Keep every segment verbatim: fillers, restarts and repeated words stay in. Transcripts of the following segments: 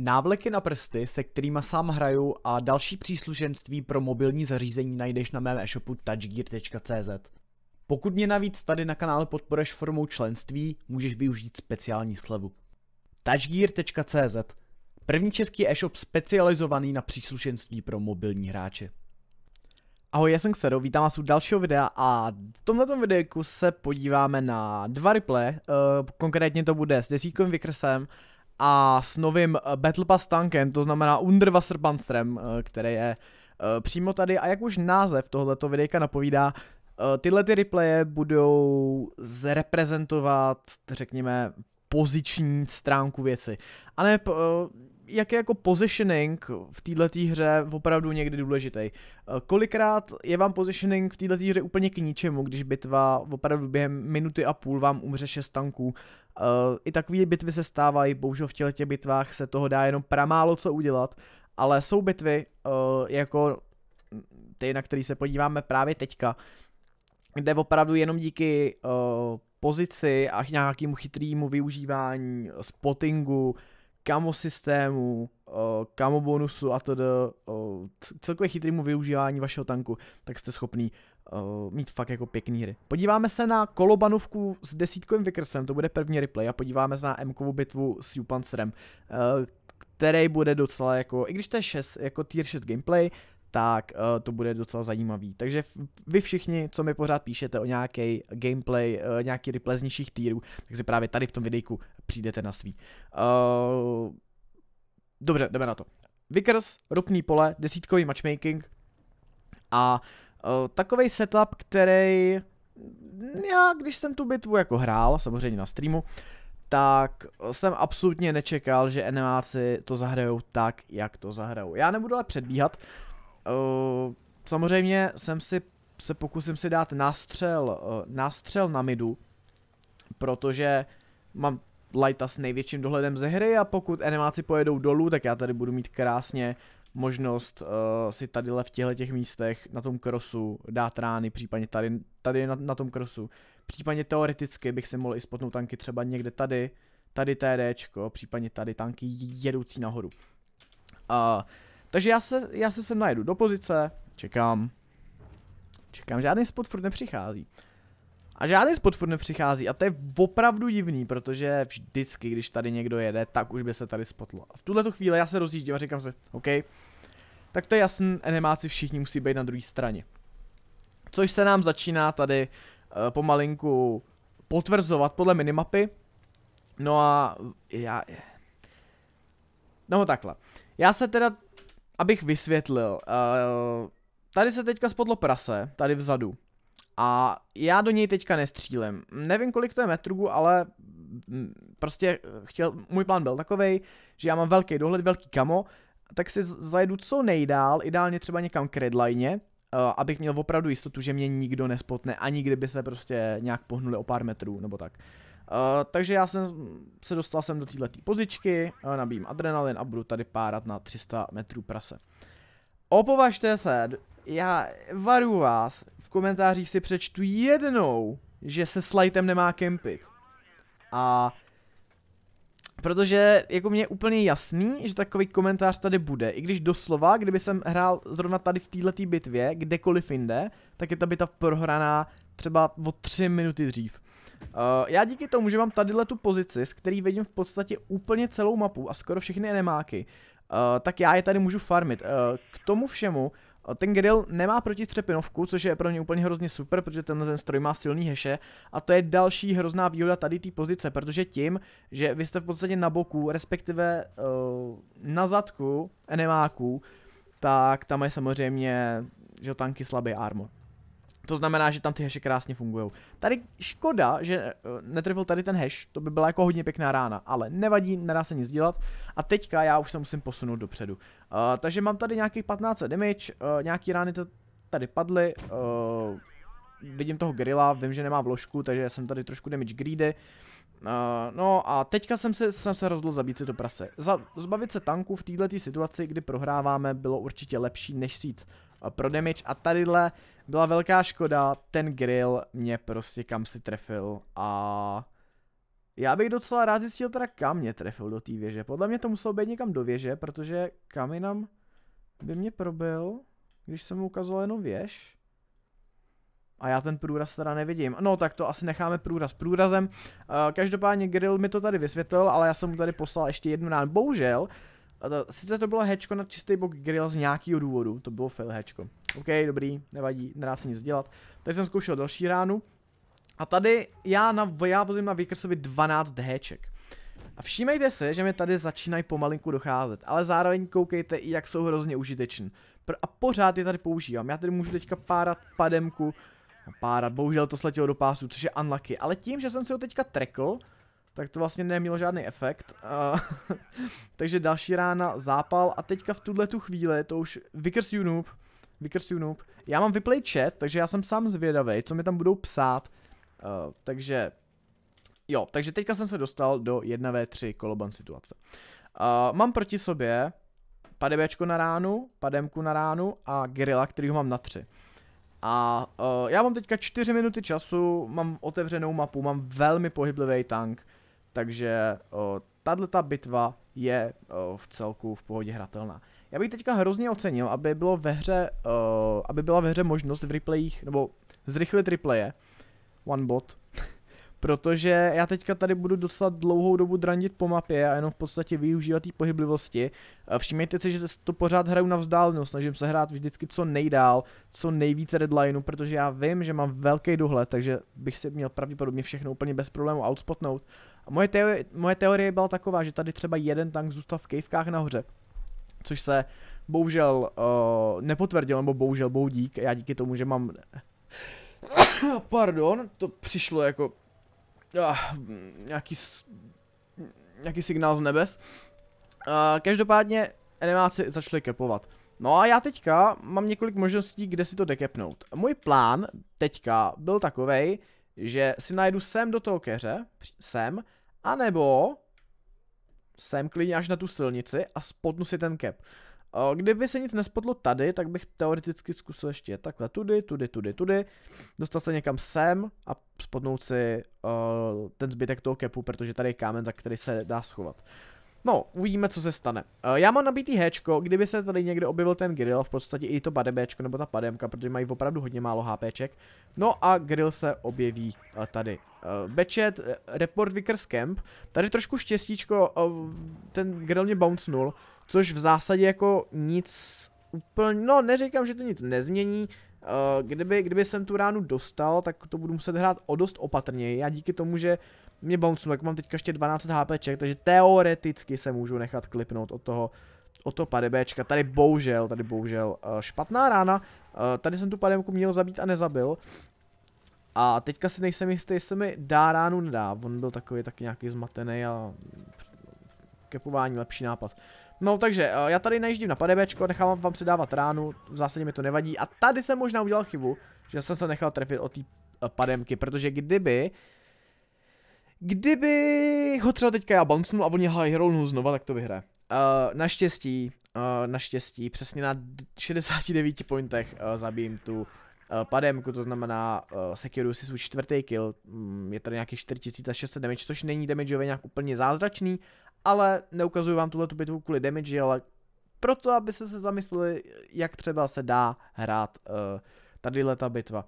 Návleky na prsty, se kterými sám hraju, a další příslušenství pro mobilní zařízení najdeš na mém e-shopu touchgear tečka cz. Pokud mě navíc tady na kanále podporuješ formou členství, můžeš využít speciální slevu. touchgear tečka cz, první český e-shop specializovaný na příslušenství pro mobilní hráče. Ahoj, já jsem Xero, vítám vás u dalšího videa a v tomto videu se podíváme na dva replay, uh, konkrétně to bude s desítkovým Vickersem a s novým Battle Pass tankem, to znamená Underwasserpanserem, který je přímo tady, a jak už název tohoto videjka napovídá, tyhle ty replaye budou zreprezentovat, řekněme, poziční stránku věci. A ne, jak je jako positioning v této hře opravdu někdy důležitý. Kolikrát je vám positioning v této hře úplně k ničemu, když bitva opravdu během minuty a půl vám umře šest tanků. I takové bitvy se stávají, bohužel v těchto bitvách se toho dá jenom pramálo co udělat, ale jsou bitvy jako ty, na které se podíváme právě teďka, kde opravdu jenom díky pozici a nějakému chytrému využívání spottingu, kamo systému, kamo bonusu a tedy celkově chytrému využívání vašeho tanku, tak jste schopný mít fakt jako pěkný hry. Podíváme se na Kolobanovku s desítkovým Vickersem, to bude první replay, a podíváme se na M-kovou bitvu s Panserem, který bude docela jako, i když to je šest, jako tier šest gameplay, tak to bude docela zajímavý. Takže vy všichni, co mi pořád píšete o nějaký gameplay, nějaký replay z nižších týrů, tak si právě tady v tom videjku přijdete na svý. Uh, dobře, jdeme na to. Vickers, ropný pole, desítkový matchmaking a uh, takovej setup, který já, když jsem tu bitvu jako hrál, samozřejmě na streamu, tak jsem absolutně nečekal, že enemáci to zahrajou tak, jak to zahrajou. Já nebudu ale předbíhat. Uh, samozřejmě jsem si, se pokusím si dát nástřel, uh, nástřel na midu, protože mám lighta s největším dohledem ze hry, a pokud enemáci pojedou dolů, tak já tady budu mít krásně možnost uh, si tadyhle v těchto těch místech na tom krosu dát rány, případně tady, tady na, na tom krosu. Případně teoreticky bych si mohl i spotnout tanky třeba někde tady, tady TDčko, případně tady tanky jedoucí nahoru. Uh, Takže já se, já se sem najedu do pozice, čekám, čekám, žádný spot furt nepřichází. A žádný spot furt nepřichází a to je opravdu divný, protože vždycky, když tady někdo jede, tak už by se tady spotlo. A v tuhleto chvíli já se rozjíždím a říkám si, OK, tak to je jasný, enemáci všichni musí být na druhé straně. Což se nám začíná tady uh, pomalinku potvrzovat podle minimapy. No a já... No takhle. Já se teda... Abych vysvětlil, uh, tady se teďka spodlo prase, tady vzadu, a já do něj teďka nestřílem. Nevím, kolik to je metrů, ale m, prostě chtěl, můj plán byl takovej, že já mám velký dohled, velký kamo, tak si zajedu co nejdál, ideálně třeba někam k redline, uh, abych měl opravdu jistotu, že mě nikdo nespotne, ani kdyby se prostě nějak pohnuli o pár metrů, nebo tak. Uh, takže já jsem se dostal sem do této pozičky, uh, nabijím adrenalin a budu tady párat na tři sta metrů prase. Opovažte se, já varuju vás, v komentářích si přečtu jednou, že se s lightem nemá kempit. A protože jako mě je úplně jasný, že takový komentář tady bude, i když doslova, kdyby jsem hrál zrovna tady v této bitvě, kdekoliv jinde, tak je ta bitva prohraná třeba o tři minuty dřív. Uh, já díky tomu, že mám tadyhle tu pozici, z který vidím v podstatě úplně celou mapu a skoro všechny enemáky, uh, tak já je tady můžu farmit. Uh, k tomu všemu, uh, ten grill nemá protitřepinovku, což je pro mě úplně hrozně super, protože tenhle ten stroj má silný heše, a to je další hrozná výhoda tady té pozice, protože tím, že vy jste v podstatě na boku, respektive uh, na zadku enemáků, tak tam je samozřejmě, že tanky slabý armor. To znamená, že tam ty hashy krásně fungují. Tady škoda, že netrefil tady ten hash, to by byla jako hodně pěkná rána, ale nevadí, nedá se nic dělat. A teďka já už se musím posunout dopředu. Uh, takže mám tady nějakých patnáct damage, uh, nějaký rány tady padly. Uh, vidím toho grilla, vím, že nemá vložku, takže jsem tady trošku damage greedy. Uh, no a teďka jsem se, jsem se rozhodl zabít si to prase. Za, zbavit se tanku v této situaci, kdy prohráváme, bylo určitě lepší než sít pro damage, a tadyhle byla velká škoda, ten grill mě prostě kam si trefil a Já bych docela rád zjistil teda, kam mě trefil do té věže. Podle mě to muselo být někam do věže, protože kaminem by mě probil, když jsem mu ukazoval jenom věž. A já ten průraz teda nevidím. No tak to asi necháme průraz průrazem. Uh, každopádně Grill mi to tady vysvětlil, ale já jsem mu tady poslal ještě jednu nád. Bohužel, sice to bylo hečko na čistý bok Grill z nějakého důvodu, to bylo fail hečko. OK, dobrý, nevadí, nedá se nic dělat. Tak jsem zkoušel další ránu. A tady já, na, já vozím na Vickersovi dvanáct heček. A všímejte se, že mi tady začínají pomalinku docházet, ale zároveň koukejte i jak jsou hrozně užitečný. A pořád je tady používám, já tady můžu teďka párat pademku. Párat, bohužel to sletělo do pásu, což je unlucky, ale tím, že jsem si ho teďka trekl, tak to vlastně nemělo žádný efekt. Uh, takže další rána, zápal a teďka v tuhle tu chvíli, to už Vickers you noob, Vickers you noob. Já mám vyplay chat, takže já jsem sám zvědavý, co mi tam budou psát. Uh, takže jo, takže teďka jsem se dostal do jedna na tři koloban situace. Uh, mám proti sobě padebečko na ránu, pademku na ránu a Gerilla, kterýho mám na tři. A uh, já mám teďka čtyři minuty času, mám otevřenou mapu, mám velmi pohyblivý tank, takže uh, tato bitva je uh, v celku v pohodě hratelná. Já bych teďka hrozně ocenil, aby, bylo ve hře, uh, aby byla ve hře možnost v replayích, nebo zrychlit replaye, one bot, protože já teďka tady budu docela dlouhou dobu drandit po mapě a jenom v podstatě využívat té pohyblivosti. Všimněte si, že to pořád hraju na vzdálenost, snažím se hrát vždycky co nejdál, co nejvíce deadlineu, protože já vím, že mám velký dohled, takže bych si měl pravděpodobně všechno úplně bez problému outspotnout. A moje teorie, moje teorie byla taková, že tady třeba jeden tank zůstal v kejvkách nahoře, což se bohužel uh, nepotvrdil, nebo bohužel boudík, já díky tomu, že mám... Pardon, to přišlo jako... Ah, nějaký, nějaký signál z nebes. Uh, každopádně animáci začali capovat. No a já teďka mám několik možností, kde si to decapnout. Můj plán teďka byl takovej, že si najdu sem do toho keře, sem, anebo sem klidně až na tu silnici a spotnu si ten cap. Uh, kdyby se nic nespotlo tady, tak bych teoreticky zkusil ještě takhle tudy, tudy, tudy, tudy, dostat se někam sem a spotnout si uh, ten zbytek toho kepu, protože tady je kámen, za který se dá schovat. No, uvidíme, co se stane. Uh, já mám nabitý héčko, kdyby se tady někde objevil ten grill, v podstatě i to badebéčko nebo ta pademka, protože mají opravdu hodně málo HPček. No a grill se objeví uh, tady. Uh, Bečet, report Vickers Camp, tady trošku štěstíčko, uh, ten grill mě bouncnul, což v zásadě jako nic úplně, no neříkám, že to nic nezmění. Kdyby, kdyby jsem tu ránu dostal, tak to budu muset hrát o dost opatrněji. Já díky tomu, že mě bouncnu, jak mám teďka ještě dvanáct HPček, takže teoreticky se můžu nechat klipnout od toho, od toho padebéčka. Tady bohužel, tady bohužel špatná rána, tady jsem tu pademku měl zabít a nezabil. A teďka si nejsem jistý, jestli mi dá ránu, nedá, on byl takový taky nějaký zmatený a kepování lepší nápad. No takže, já tady najíždím na padebečko, nechám vám si dávat ránu, v zásadě mi to nevadí a tady jsem možná udělal chybu, že jsem se nechal trefit od té pademky, protože kdyby, kdyby ho třeba teďka já bouncnul a on je high rollnul znova, tak to vyhraje. Uh, naštěstí, uh, naštěstí, přesně na šedesáti devíti pointech uh, zabijím tu uh, pademku, to znamená uh, sekiruju si svůj čtvrtý kill, um, je tady nějakých čtyři tisíce šest set damage, což není damageově nějak úplně zázračný, ale neukazuju vám tuhle bitvu kvůli damage, ale proto, abyste se zamysleli, jak třeba se dá hrát uh, tadyhle ta bitva,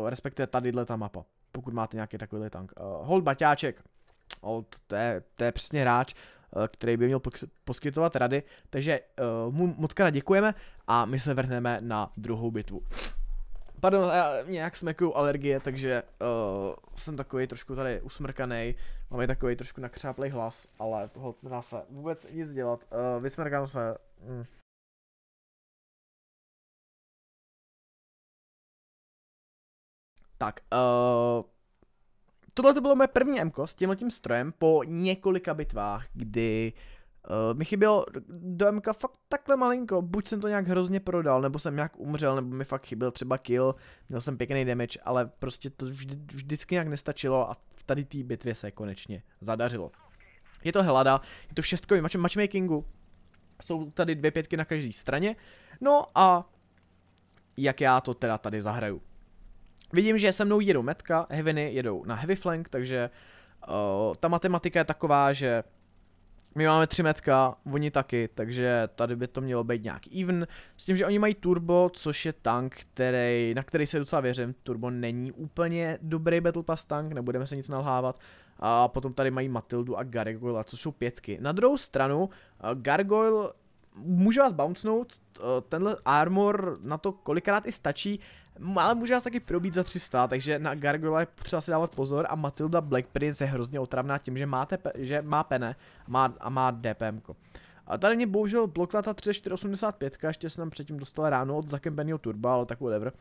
uh, respektive tadyhle ta mapa, pokud máte nějaký takovýhle tank. Uh, hold Baťáček, hold, to je, to je přesně hráč, uh, který by měl poskytovat rady, takže uh, mu moc krát děkujeme a my se vrhneme na druhou bitvu. Pardon, já nějak smekuju alergie, takže uh, jsem takový trošku tady usmrkanej, mám i takový trošku nakřáplej hlas, ale toho nedá se vůbec nic dělat, uh, vysmrkám se. Mm. Tak, uh, tohle to bylo moje první emko s tímhletím strojem po několika bitvách, kdy Uh, mi chybělo do emka fakt takhle malinko, buď jsem to nějak hrozně prodal, nebo jsem nějak umřel, nebo mi fakt chyběl třeba kill, měl jsem pěkný damage, ale prostě to vždy, vždycky nějak nestačilo a v tady té bitvě se konečně zadařilo. Je to helada, je to v šestkovém match matchmakingu, jsou tady dvě pětky na každé straně, no a jak já to teda tady zahraju. Vidím, že se mnou jedou metka, heavy jedou na heavy flank, takže Uh, ta matematika je taková, že my máme tři metka, oni taky, takže tady by to mělo být nějak even. S tím, že oni mají turbo, což je tank, který, na který se docela věřím. Turbo není úplně dobrý battle pass tank, nebudeme se nic nalhávat. A potom tady mají Matildu a Gargoyle, což jsou pětky. Na druhou stranu, Gargoyle může vás bouncnout, tenhle armor na to kolikrát i stačí, ale může vás taky probít za tři sta, takže na Gargoyle je potřeba si dávat pozor. A Matilda Black Prince je hrozně otravná tím, že, máte, že má pene a má, a má DPMko. A tady mě bohužel blokla ta třicet čtyři osmdesát pět, ještě jsem předtím dostal ráno od zakempenýho turba, ale tak whatever.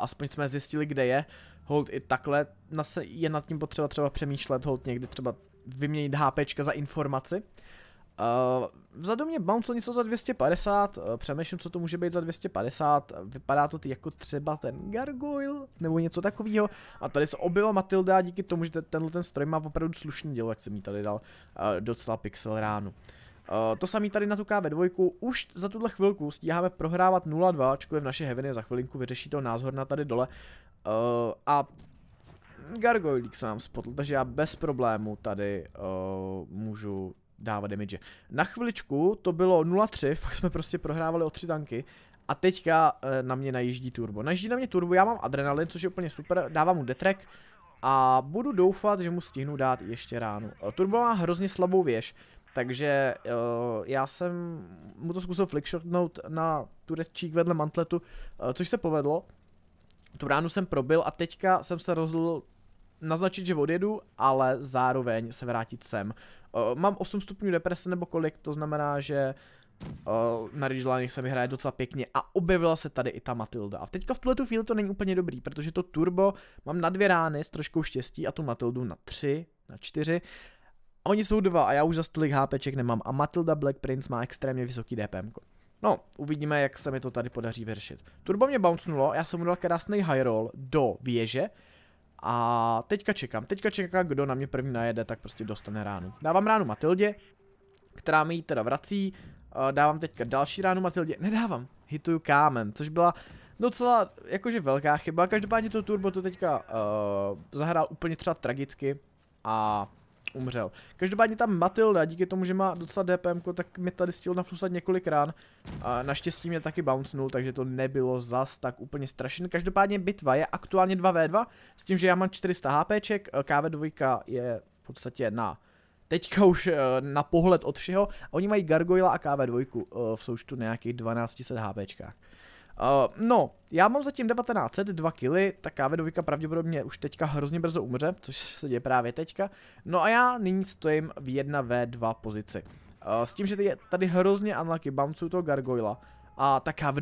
Aspoň jsme zjistili, kde je. Hold i takhle, je nad tím potřeba třeba přemýšlet, hold někdy třeba vyměnit HPčka za informaci. Uh, vzadu mě bounce něco za dvě stě padesát, uh, přemýšlím, co to může být za dvě stě padesát, vypadá to jako třeba ten Gargoyle, nebo něco takového. A tady se objela Matilda díky tomu, že tenhle ten stroj má opravdu slušný dělo, jak jsem jí tady dal uh, docela pixel ránu. Uh, to samý tady na tu K V dva, už za tuhle chvilku stíháme prohrávat nula dva, ačkoliv naše heaveny za chvilinku vyřeší toho názhorna tady dole. Uh, a Gargoylík se nám spotl, takže já bez problému tady uh, můžu dávat damage. Na chviličku to bylo nula tři, fakt jsme prostě prohrávali o tři tanky a teďka na mě najíždí turbo. Najíždí na mě turbo, já mám adrenalin, což je úplně super, dávám mu detrek a budu doufat, že mu stihnu dát ještě ránu. Turbo má hrozně slabou věž, takže já jsem mu to zkusil flickshotnout na turečík vedle mantletu, což se povedlo. Tu ránu jsem probil a teďka jsem se rozhodl naznačit, že odjedu, ale zároveň se vrátit sem. Uh, mám osm stupňů deprese nebo kolik, to znamená, že uh, na Ridgeline se mi hraje docela pěkně a objevila se tady i ta Matilda. A teďka v tuhletu chvíli to není úplně dobrý, protože to turbo mám na dvě rány s troškou štěstí a tu Matildu na tři, na čtyři. A oni jsou dva a já už za tolik HPček nemám a Matilda Black Prince má extrémně vysoký DPMko. No, uvidíme, jak se mi to tady podaří vyřešit. Turbo mě bouncnulo, já jsem mu dal krásný high roll do věže. A teďka čekám, teďka čekám, kdo na mě první najede, tak prostě dostane ránu. Dávám ránu Matildě, která mi ji teda vrací, dávám teďka další ránu Matildě, nedávám, hituju kámen, což byla docela jakože velká chyba, každopádně to turbo to teďka uh, zahrál úplně třeba tragicky a umřel. Každopádně tam Matilda, díky tomu, že má docela DPMko, tak mi tady stihl naflusat několik rán. A naštěstí mě taky bouncnul, takže to nebylo zas tak úplně strašné. Každopádně bitva je aktuálně dva vé dva, s tím, že já mám čtyři sta HPček, K V dva je v podstatě na teďka už na pohled od všeho. A oni mají Gargoyle a K V dva v součtu nějakých dvanáct set HPčkách. Uh, no, já mám zatím devatenáct set, dva killy, ta K V dva pravděpodobně už teďka hrozně brzo umře, což se děje právě teďka. No a já nyní stojím v jedna vé dva pozici. Uh, s tím, že tady, tady hrozně unlucky bouncuju toho Gargoyla a ta K V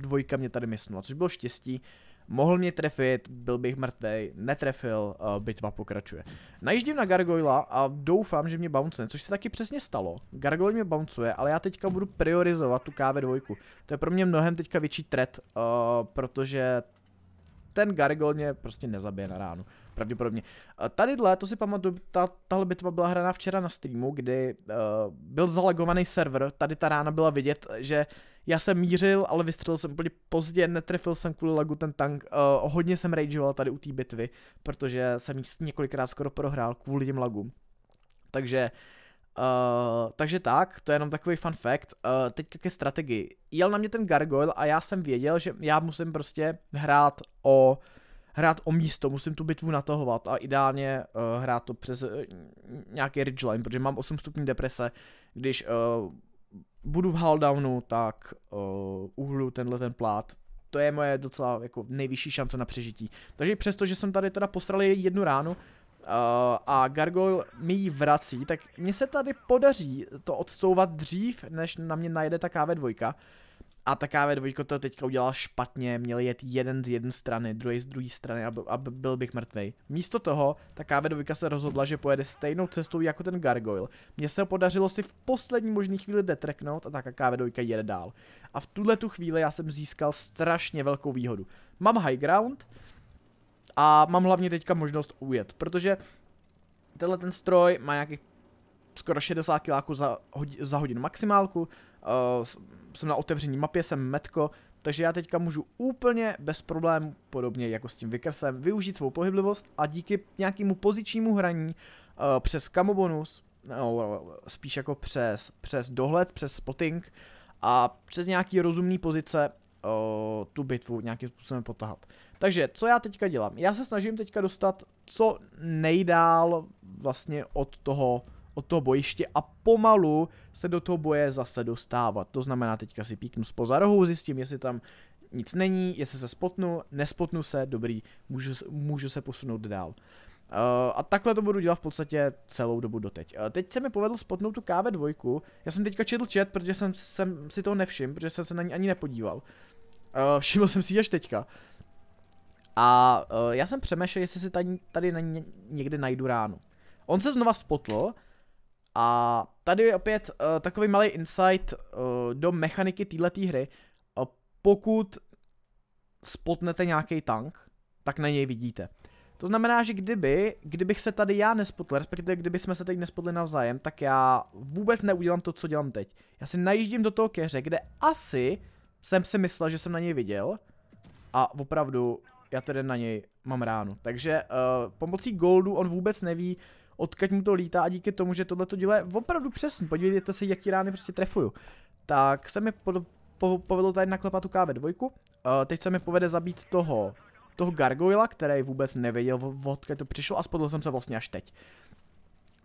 dva mě tady mysnula, což bylo štěstí. Mohl mě trefit, byl bych mrtvej, netrefil, uh, bitva pokračuje. Najíždím na Gargoyla a doufám, že mě bouncne, což se taky přesně stalo. Gargoyle mě bouncuje, ale já teďka budu priorizovat tu K V dva. To je pro mě mnohem teďka větší threat, uh, protože ten Gargoyle mě prostě nezabije na ránu, pravděpodobně. Uh, tadyhle, to si pamatuju, ta, tahle bitva byla hraná včera na streamu, kdy uh, byl zalagovaný server, tady ta rána byla vidět, že já jsem mířil, ale vystřelil jsem úplně pozdě, netrefil jsem kvůli lagu ten tank, uh, hodně jsem rageoval tady u té bitvy, protože jsem jí několikrát skoro prohrál kvůli těm lagům. Takže, uh, takže tak, to je jenom takový fun fact. Uh, teďka ke strategii. Jel na mě ten Gargoyle a já jsem věděl, že já musím prostě hrát o, hrát o místo, musím tu bitvu natahovat a ideálně uh, hrát to přes uh, nějaký ridgeline, protože mám osm stupňů deprese, když Uh, budu v halldownu, tak uh, uhlu tenhle ten plát. To je moje docela jako nejvyšší šance na přežití. Takže přesto, že jsem tady teda postral jednu ránu uh, a Gargoyle mi ji vrací, tak mně se tady podaří to odsouvat dřív, než na mě najede ta K V dva. A ta K V dva to teďka udělala špatně, měl jet jeden z jedné strany, druhý z druhé strany a, a byl bych mrtvej. Místo toho, ta K V dva se rozhodla, že pojede stejnou cestou jako ten Gargoyle. Mně se podařilo si v poslední možné chvíli detreknout a tak K V dva jede dál. A v tuhle tu chvíli já jsem získal strašně velkou výhodu. Mám high ground a mám hlavně teďka možnost ujet, protože tenhle ten stroj má nějakých skoro šedesát kiláků za, za hodinu maximálku. Uh, jsem na otevření mapě, jsem metko, Takže já teďka můžu úplně bez problémů, podobně jako s tím Vickersem, využít svou pohyblivost a díky nějakému pozičnímu hraní uh, přes camo bonus, no, spíš jako přes, přes dohled, přes spotting a přes nějaký rozumný pozice uh, tu bitvu nějakým způsobem potahat. Takže co já teďka dělám? Já se snažím teďka dostat co nejdál vlastně od toho, od toho bojiště a pomalu se do toho boje zase dostávat. To znamená, teďka si píknu spoza rohu, zjistím, jestli tam nic není, jestli se spotnu, nespotnu se, dobrý, můžu, můžu se posunout dál. Uh, a takhle to budu dělat v podstatě celou dobu doteď. Uh, teď se mi povedlo spotnout tu K V dva, já jsem teďka četl chat, protože jsem, jsem si toho nevšiml, protože jsem se na ní ani nepodíval. Uh, všiml jsem si ji až teďka. A uh, já jsem přemýšlel, jestli si tady, tady na ně, někde najdu ránu. On se znova spotl. A tady je opět uh, takový malý insight uh, do mechaniky této hry. Uh, pokud spotnete nějaký tank, tak na něj vidíte. To znamená, že kdyby, kdybych se tady já nespotl, respektive kdyby jsme se teď nespotli navzájem, tak já vůbec neudělám to, co dělám teď. Já si najíždím do toho keře, kde asi jsem si myslel, že jsem na něj viděl. A opravdu, já tedy na něj mám ránu. Takže uh, pomocí goldu on vůbec neví, odkud mu to lítá, a díky tomu, že tohle to dělá opravdu přesně, podívejte se, jaký rány prostě trefuju. Tak se mi po, po, povedlo tady naklepat tu K V dva, uh, teď se mi povede zabít toho, toho Gargoyla, který vůbec nevěděl, odkud to přišlo, a spodl jsem se vlastně až teď.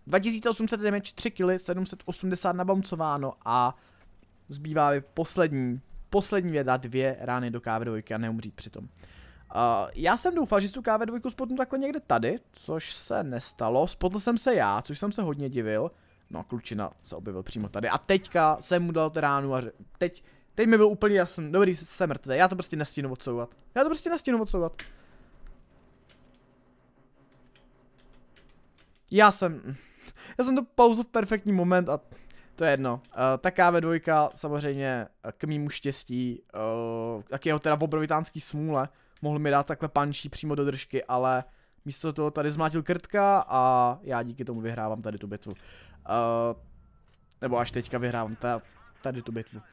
dva tisíce osm set damage, tři kily, sedm set osmdesát nabouncováno a zbývá mi poslední, poslední věda, dvě rány do K V dva a neumřít přitom. Uh, já jsem doufal, že si tu K V dva spotnu takhle někde tady, což se nestalo, spotl jsem se já, což jsem se hodně divil, no a klučina se objevil přímo tady a teďka jsem mu dal ránu a teď, teď mi byl úplně jasný, dobrý, jsem mrtvý, já to prostě nestihnu odsouvat, já to prostě nestihnu odsouvat. Já jsem, já jsem to pauzu v perfektní moment a to je jedno. Uh, ta K V dva samozřejmě k mému štěstí, uh, tak jeho teda obrovitánský smůle, mohl mi dát takhle pančí přímo do držky, ale místo toho tady zmlátil krtka a já díky tomu vyhrávám tady tu bitvu. Uh, nebo až teďka vyhrávám ta, tady tu bitvu. Uh,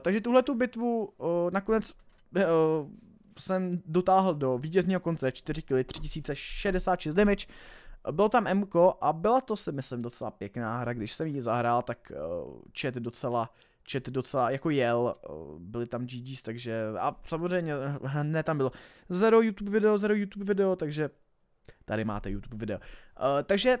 takže tuhle tu bitvu uh, nakonec uh, jsem dotáhl do vítězního konce, čtyři kily, tři tisíce šedesát šest damage. Bylo tam emko a byla to, si myslím, docela pěkná hra. Když jsem ji zahrál, tak uh, chat docela... Chat docela jako jel, byly tam G Gs, takže a samozřejmě ne, tam bylo zero YouTube video, zero YouTube video, takže tady máte YouTube video. Uh, takže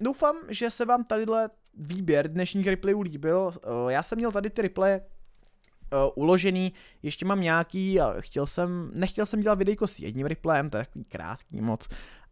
doufám, že se vám tadyhle výběr dnešních replayů líbil. Uh, já jsem měl tady ty replaye uh, uložený, ještě mám nějaký a chtěl jsem, nechtěl jsem dělat videjko s jedním replayem, to je takový krátký moc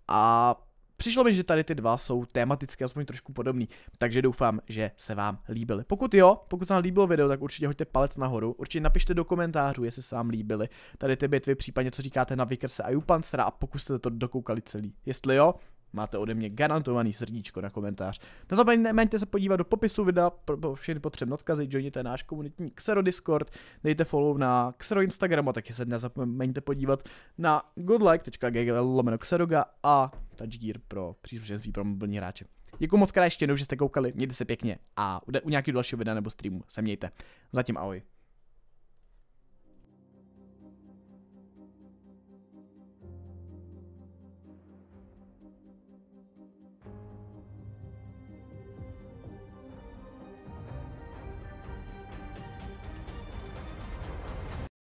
a přišlo mi, že tady ty dva jsou tematicky aspoň trošku podobný, takže doufám, že se vám líbily. Pokud jo, pokud se vám líbilo video, tak určitě hoďte palec nahoru, určitě napište do komentářů, jestli se vám líbily tady ty bitvy, případně co říkáte na Vickerse a Jupansera a pokud jste to dokoukali celý. Jestli jo, máte ode mě garantovaný srdíčko na komentář. Nezapomeňte se podívat do popisu videa pro všechny potřebné odkazy, joiněte náš komunitní Xero Discord, dejte follow na Xero Instagram a taky se nezapomeňte podívat na godlike tečka g g lomeno xeroga a touchgear pro příslušenství pro mobilní hráče. Děkuji moc krát ještě jednou, že jste koukali, mějte se pěkně a u nějakého dalšího videa nebo streamu se mějte. Zatím ahoj.